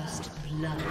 First blood.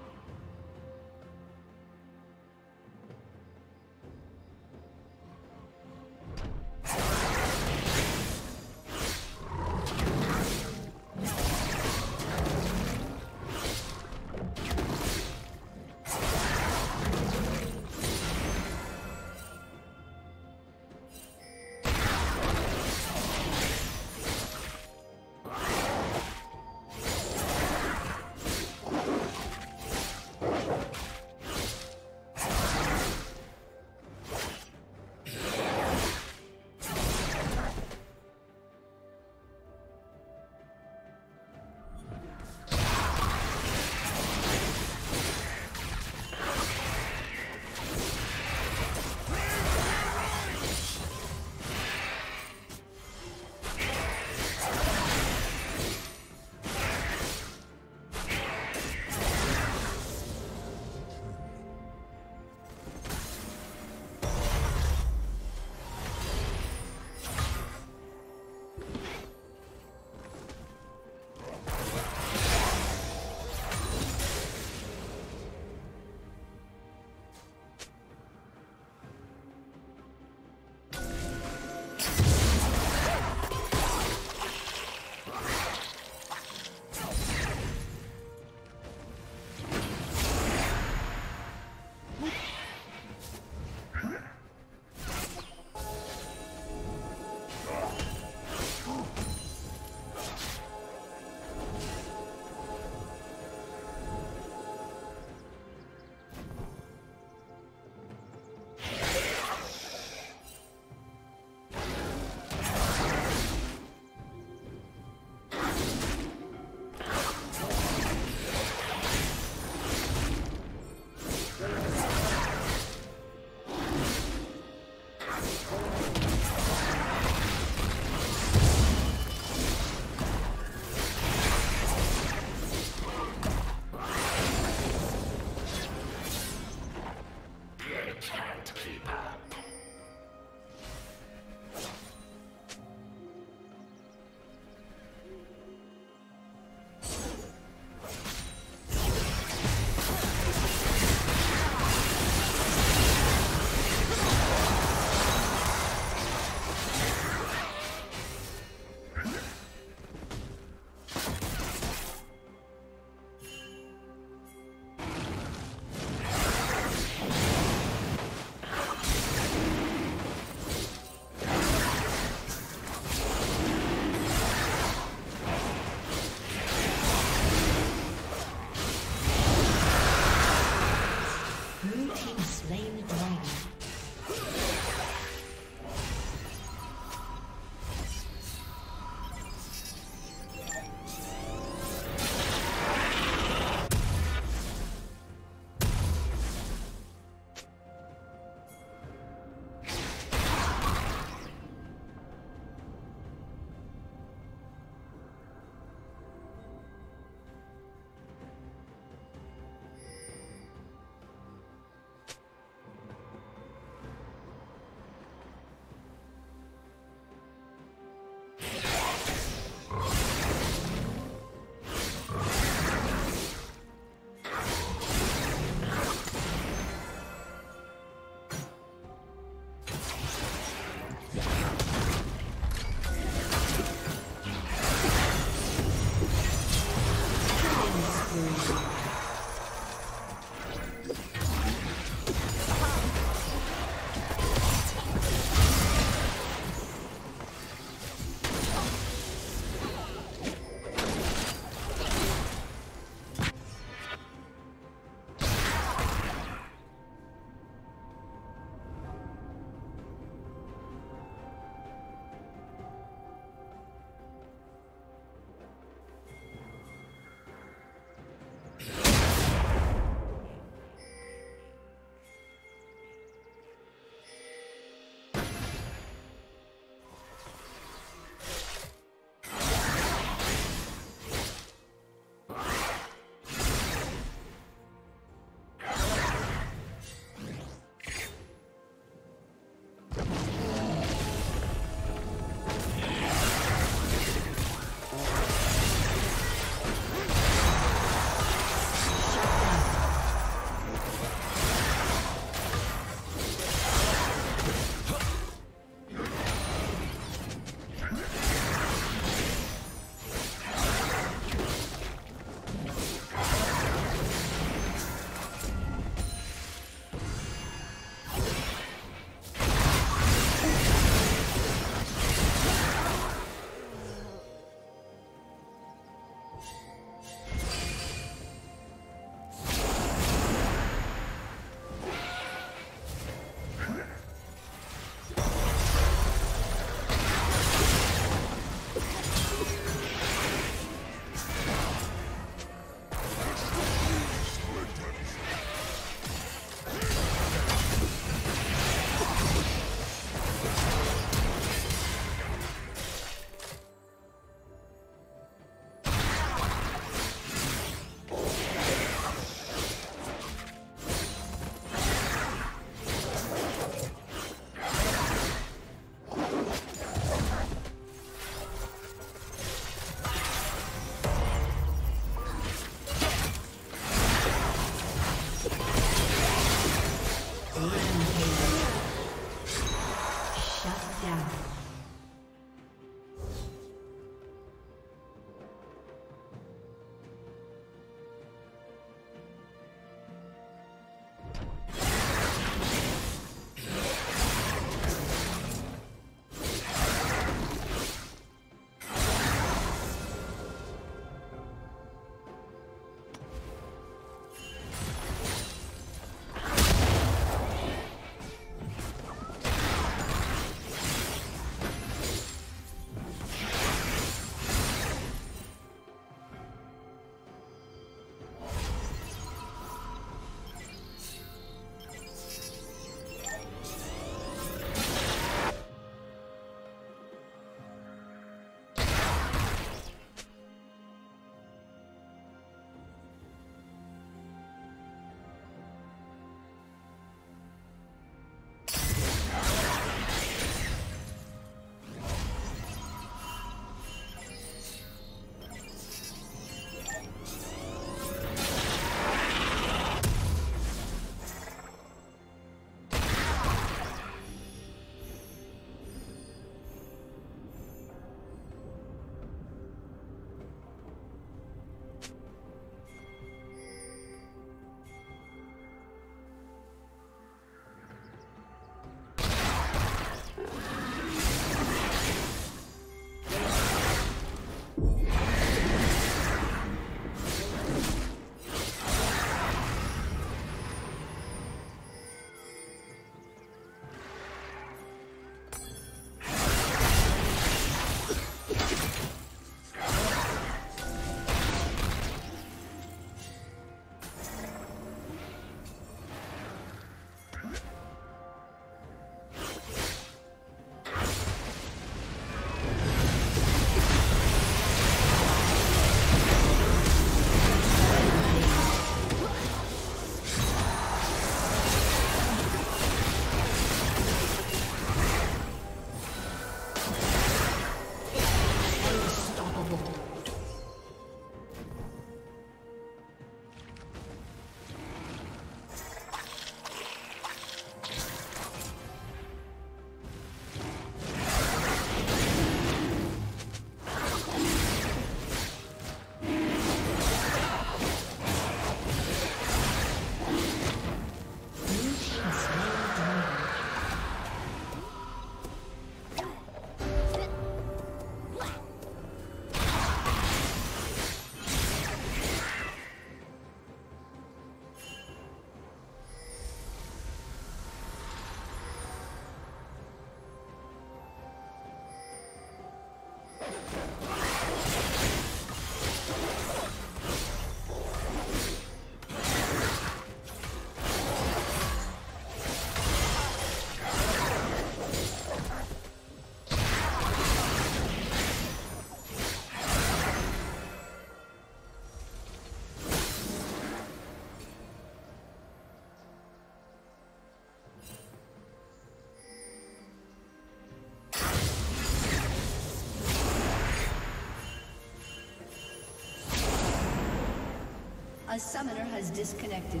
A summoner has disconnected.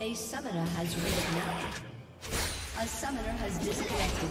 A summoner has reconnected. A summoner has disconnected.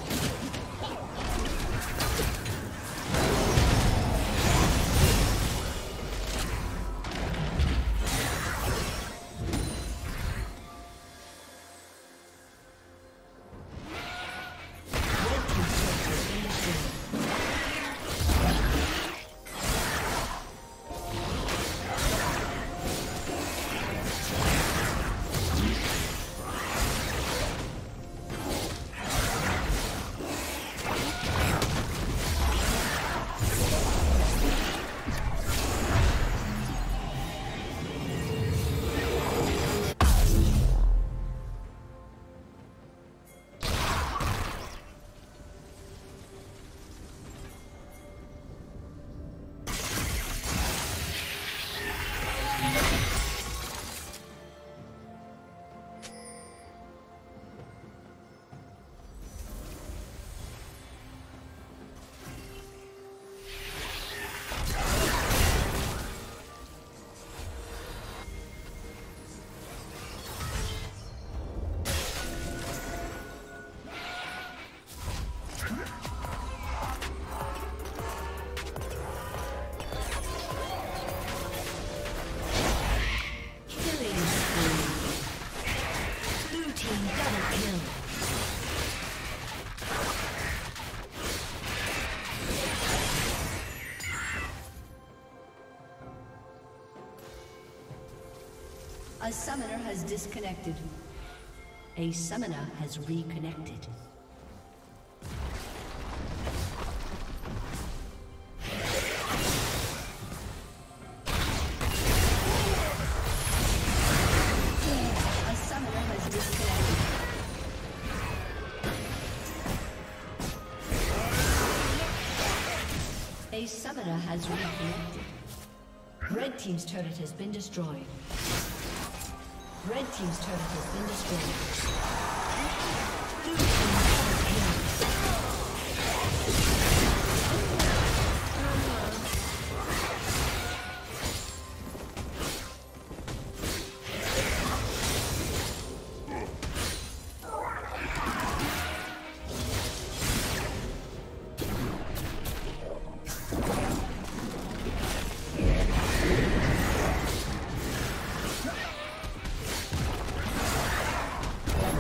A summoner has disconnected. A summoner has reconnected. A summoner has reconnected. Red team's turret has been destroyed. Red team's turret has been destroyed.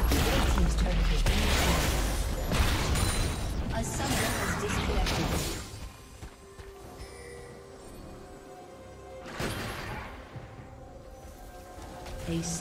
Blue team's turret summoner has reconnected.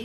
A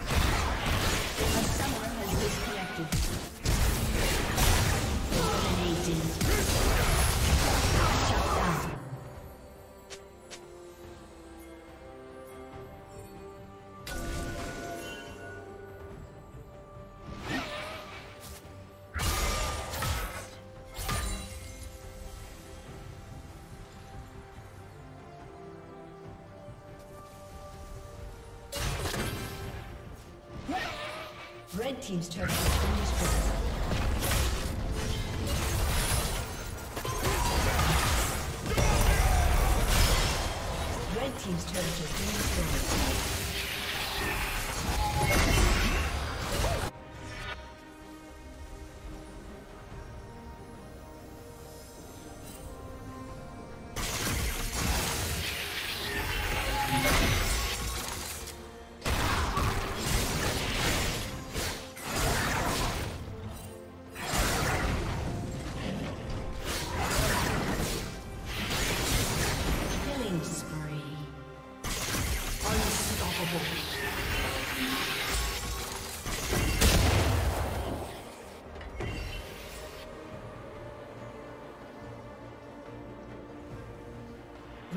A summoner has disconnected. Eliminated. Shut down. team's turret has been destroyed. Red team's turret has been destroyed.